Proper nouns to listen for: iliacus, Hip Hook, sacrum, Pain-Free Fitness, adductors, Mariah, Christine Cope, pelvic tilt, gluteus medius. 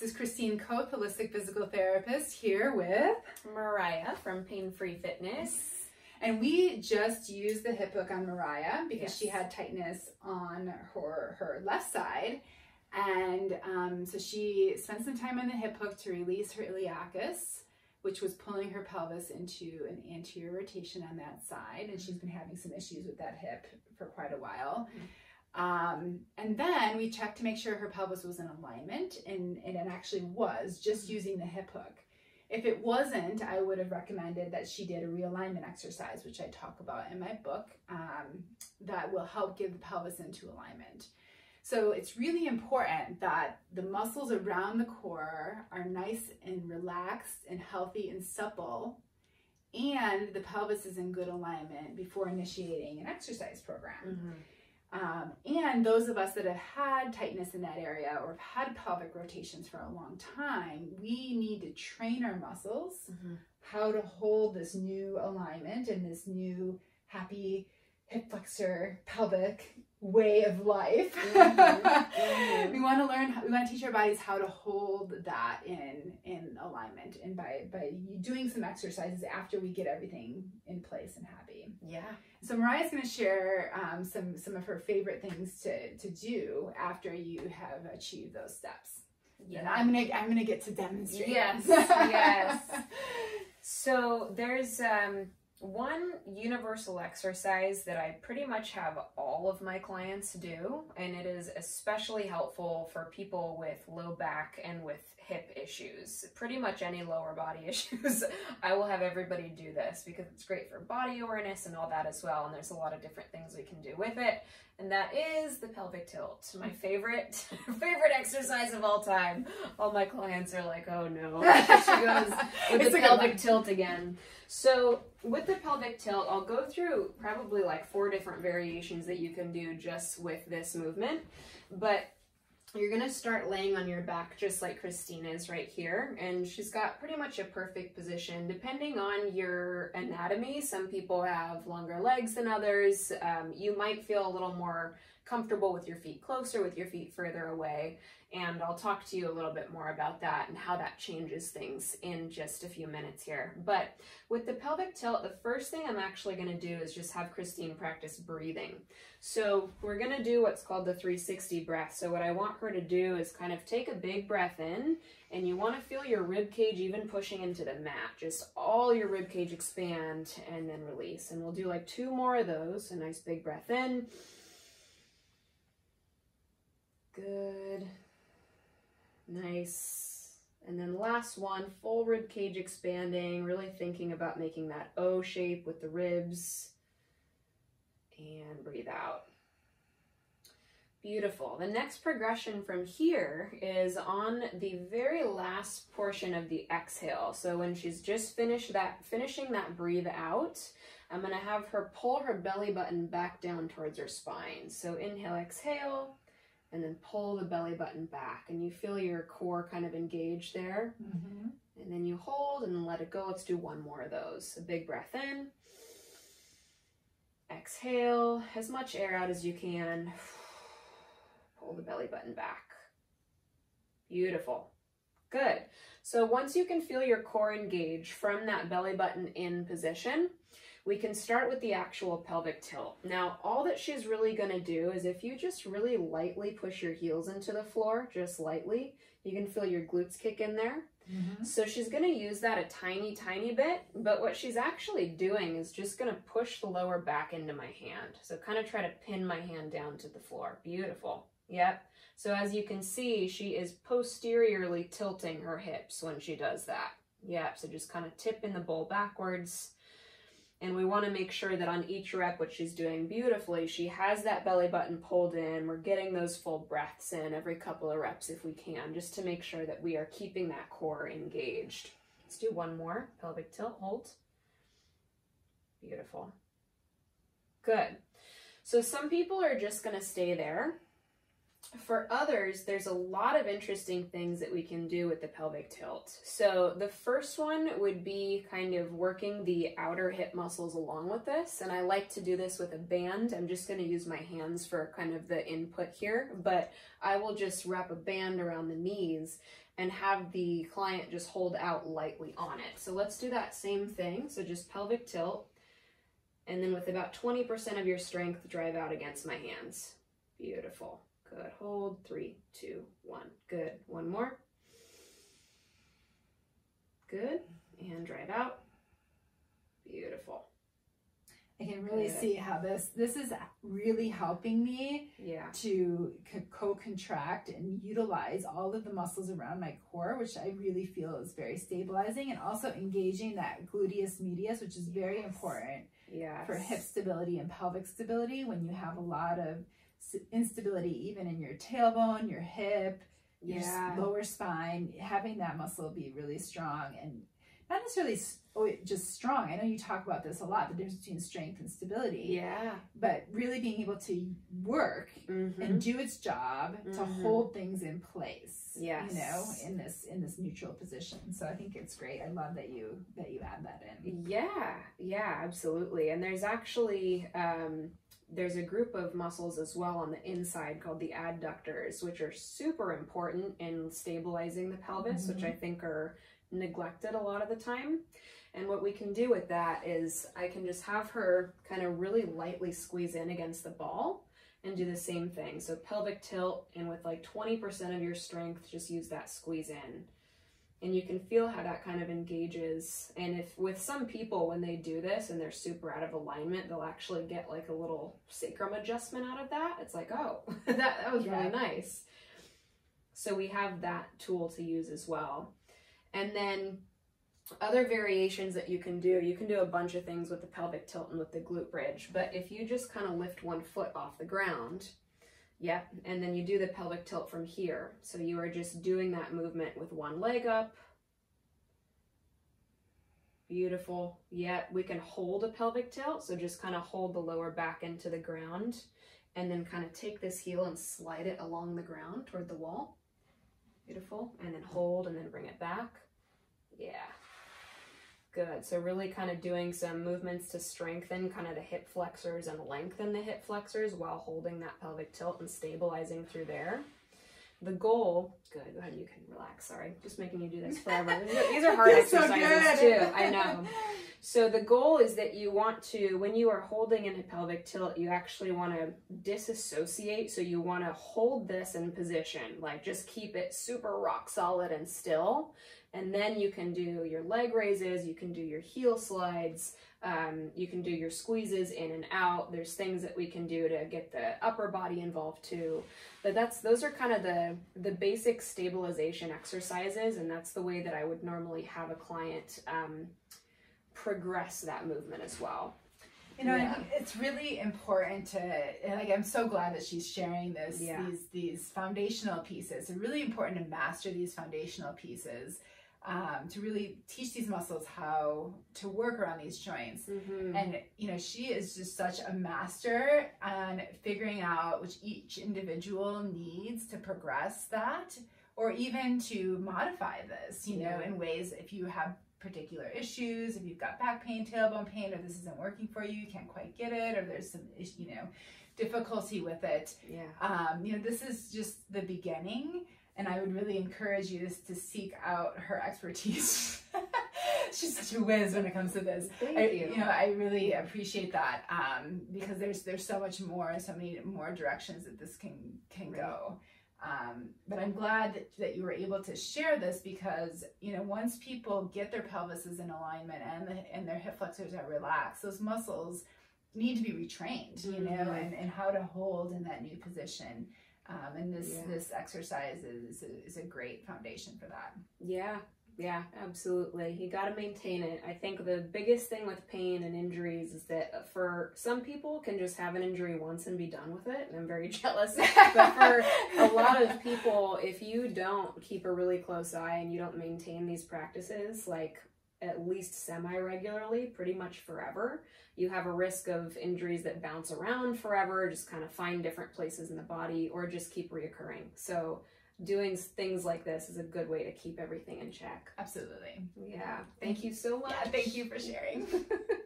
This is Christine Cope, holistic physical therapist, here with Mariah from Pain-Free Fitness. And we just used the hip hook on Mariah because she had tightness on her left side. And so she spent some time on the hip hook to release her iliacus, which was pulling her pelvis into an anterior rotation on that side. And she's been having some issues with that hip for quite a while. And then we checked to make sure her pelvis was in alignment, and it actually was, just using the hip hook. If it wasn't, I would have recommended that she did a realignment exercise, which I talk about in my book, that will help give the pelvis into alignment. So it's really important that the muscles around the core are nice and relaxed and healthy and supple, and the pelvis is in good alignment before initiating an exercise program. And those of us that have had tightness in that area or have had pelvic rotations for a long time, we need to train our muscles how to hold this new alignment and this new happy hip flexor pelvic way of life. We want to learn, we want to teach our bodies how to hold that in alignment, and by doing some exercises after we get everything in place and happy. So Mariah's going to share some of her favorite things to do after you have achieved those steps. And I'm gonna get to demonstrate. So there's one universal exercise that I pretty much have all of my clients do, and it is especially helpful for people with low back and with hip issues. Pretty much any lower body issues, I will have everybody do this because it's great for body awareness and all that as well, and there's a lot of different things we can do with it, and that is the pelvic tilt. My favorite exercise of all time. All my clients are like, oh no, she goes with the pelvic tilt again. So with the pelvic tilt, I'll go through probably like 4 different variations that you can do just with this movement, but you're going to start laying on your back just like Christine is right here, and she's got pretty much a perfect position depending on your anatomy. Some people have longer legs than others. You might feel a little more comfortable with your feet closer, with your feet further away, and I'll talk to you a little bit more about that and how that changes things in just a few minutes here. But with the pelvic tilt, the first thing I'm actually going to do is just have Christine practice breathing. So we're going to do what's called the 360 breath. So what I want her to do is kind of take a big breath in, and you want to feel your rib cage even pushing into the mat, just all your rib cage expand and then release. And we'll do like 2 more of those. A nice big breath in. Good. Nice. And then last one, full rib cage expanding, really thinking about making that O shape with the ribs. And breathe out. Beautiful. The next progression from here is on the very last portion of the exhale. So when she's just finishing that breathe out, I'm going to have her pull her belly button back down towards her spine. So inhale, exhale, and then pull the belly button back, and you feel your core kind of engage there. And then you hold and let it go. Let's do 1 more of those. A big breath in. Exhale, as much air out as you can. Pull the belly button back. Beautiful. Good. So once you can feel your core engage from that belly button in position, we can start with the actual pelvic tilt. Now, all that she's really gonna do is if you just really lightly push your heels into the floor, just lightly, you can feel your glutes kick in there. So she's gonna use that a tiny bit, but what she's actually doing is just gonna push the lower back into my hand. So kind of try to pin my hand down to the floor. Beautiful. Yep. So as you can see, she is posteriorly tilting her hips when she does that. Yep. So just kind of tipping the bowl backwards. And we want to make sure that on each rep, what she's doing beautifully, she has that belly button pulled in. We're getting those full breaths in every couple of reps if we can, just to make sure that we are keeping that core engaged. Let's do 1 more. Pelvic tilt, hold. Beautiful. Good. So some people are just going to stay there. For others, there's a lot of interesting things that we can do with the pelvic tilt. So the first one would be kind of working the outer hip muscles along with this. And I like to do this with a band. I'm just going to use my hands for kind of the input here, but I will just wrap a band around the knees and have the client just hold out lightly on it. So let's do that same thing. So just pelvic tilt. And then with about 20% of your strength, drive out against my hands. Beautiful. Good, hold, 3, 2, 1, good. One more, good, and drive out, beautiful. I can really see how this is really helping me to co-contract and utilize all of the muscles around my core, which I really feel is very stabilizing, and also engaging that gluteus medius, which is very important for hip stability and pelvic stability when you have a lot of instability even in your tailbone, your hip, your lower spine. Having that muscle be really strong, and not necessarily just strong. I know you talk about this a lot, the difference between strength and stability. Yeah. But really being able to work and do its job to hold things in place. Yes. You know, in this neutral position. So I think it's great. I love that you add that in. Yeah. Yeah, absolutely. And there's actually there's a group of muscles as well on the inside called the adductors, which are super important in stabilizing the pelvis, which I think are neglected a lot of the time. And what we can do with that is I can just have her kind of really lightly squeeze in against the ball and do the same thing. So pelvic tilt, and with like 20% of your strength, just use that squeeze in. And you can feel how that kind of engages. And if with some people, when they do this and they're super out of alignment, they'll actually get like a little sacrum adjustment out of that. It's like, oh, that was really nice. So we have that tool to use as well. And then other variations that you can do a bunch of things with the pelvic tilt and with the glute bridge. But if you just kind of lift one foot off the ground, and then you do the pelvic tilt from here. So you are just doing that movement with one leg up. Beautiful. We can hold a pelvic tilt. So just kind of hold the lower back into the ground, and then kind of take this heel and slide it along the ground toward the wall. Beautiful. And then hold, and then bring it back. Good. So really kind of doing some movements to strengthen kind of the hip flexors and lengthen the hip flexors while holding that pelvic tilt and stabilizing through there. The goal, good, go ahead, you can relax, sorry, just making you do this forever. These are hard exercises too, I know. So the goal is that you want to, when you are holding in a pelvic tilt, you actually want to disassociate. So you want to hold this in position, like just keep it super rock solid and still. And then you can do your leg raises, you can do your heel slides, you can do your squeezes in and out. There's things that we can do to get the upper body involved too. But those are kind of the basic stabilization exercises, and that's the way that I would normally have a client progress that movement as well. You know, I think it's really important to, and like, I'm so glad that she's sharing this, these foundational pieces. It's really important to master these foundational pieces. To really teach these muscles how to work around these joints. And, you know, she is just such a master on figuring out which each individual needs to progress that, or even to modify this, you know, in ways if you have particular issues, if you've got back pain, tailbone pain, or this isn't working for you, you can't quite get it, or there's some, you know, difficulty with it. You know, this is just the beginning. And I would really encourage you to seek out her expertise. She's such a whiz when it comes to this. Thank you. You know, I really appreciate that because there's so much more, and so many more directions that this can go. But I'm glad that you were able to share this because, you know, once people get their pelvises in alignment and their hip flexors are relaxed, those muscles need to be retrained, you know, and how to hold in that new position. And this exercise is a great foundation for that. Yeah, absolutely. You got to maintain it. I think the biggest thing with pain and injuries is that for some people can just have an injury once and be done with it. And I'm very jealous. But for a lot of people, if you don't keep a really close eye and you don't maintain these practices, like at least semi-regularly, pretty much forever. You have a risk of injuries that bounce around forever, just kind of find different places in the body, or just keep reoccurring. So doing things like this is a good way to keep everything in check. Absolutely. Yeah. Thank you so much. Yeah, thank you for sharing.